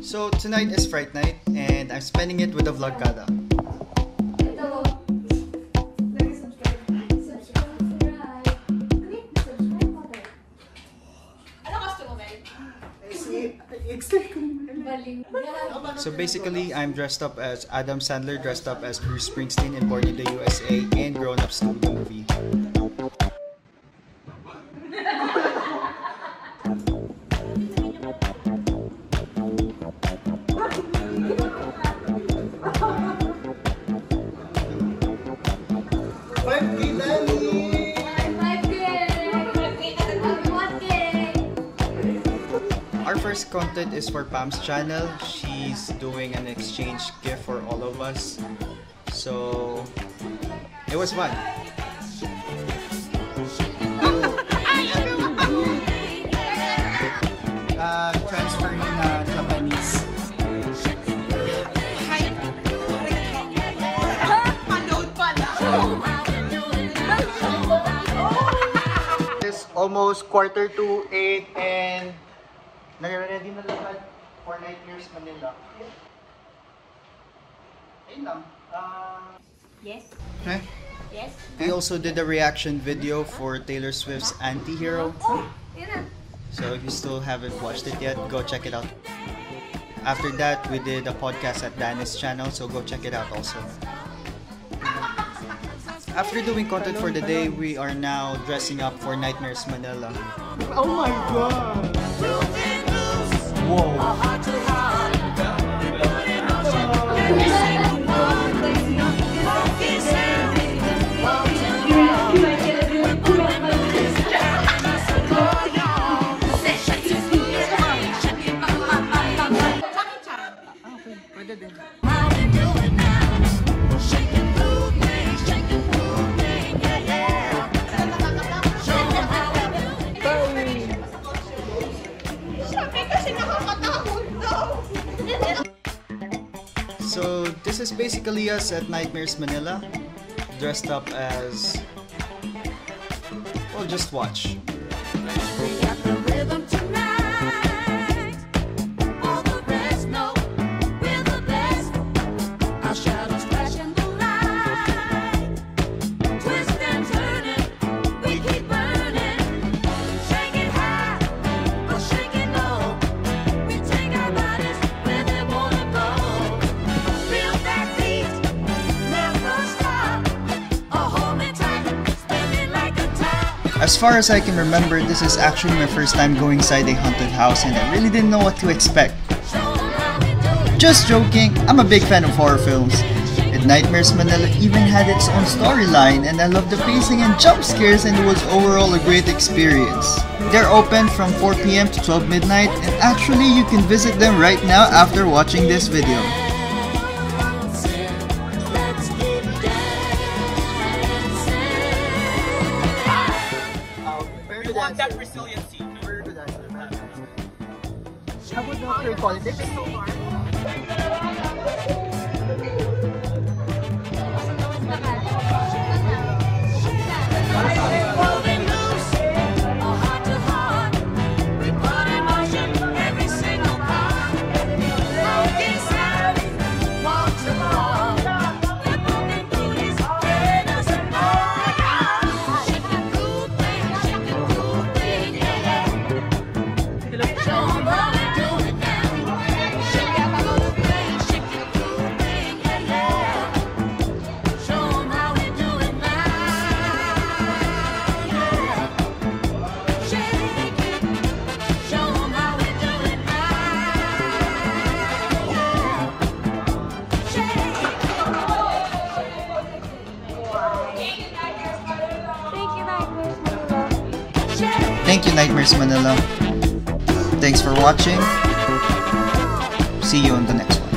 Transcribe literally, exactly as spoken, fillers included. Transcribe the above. So tonight is Fright Night and I'm spending it with the Vlogkada. So basically, I'm dressed up as Adam Sandler, dressed up as Bruce Springsteen in Born in the U S A and Grown Ups the movie. Our first content is for Pam's channel. She's doing an exchange gift for all of us. So, it was fun. uh, transferring uh, Japanese. It's almost quarter to eight and nag-ready na lakad for Nightmares Manila. Ayun lang. Uh... Yes. Okay. Yes. We also did a reaction video for Taylor Swift's Anti-Hero. Oh, yeah. So if you still haven't watched it yet, go check it out. After that, we did a podcast at Dan's channel, so go check it out also. After doing content for the day, we are now dressing up for Nightmares Manila. Oh my god! So this is basically us at Nightmares Manila, dressed up as, well, just watch. As far as I can remember, this is actually my first time going inside a haunted house and I really didn't know what to expect. Just joking, I'm a big fan of horror films. And Nightmares Manila even had its own storyline and I loved the pacing and jump scares and it was overall a great experience. They're open from four p m to twelve midnight and actually you can visit them right now after watching this video. That resiliency. Where did I do that? I would not recall it. It's so hard. Thank you, Nightmares Manila. Thanks for watching. See you on the next one.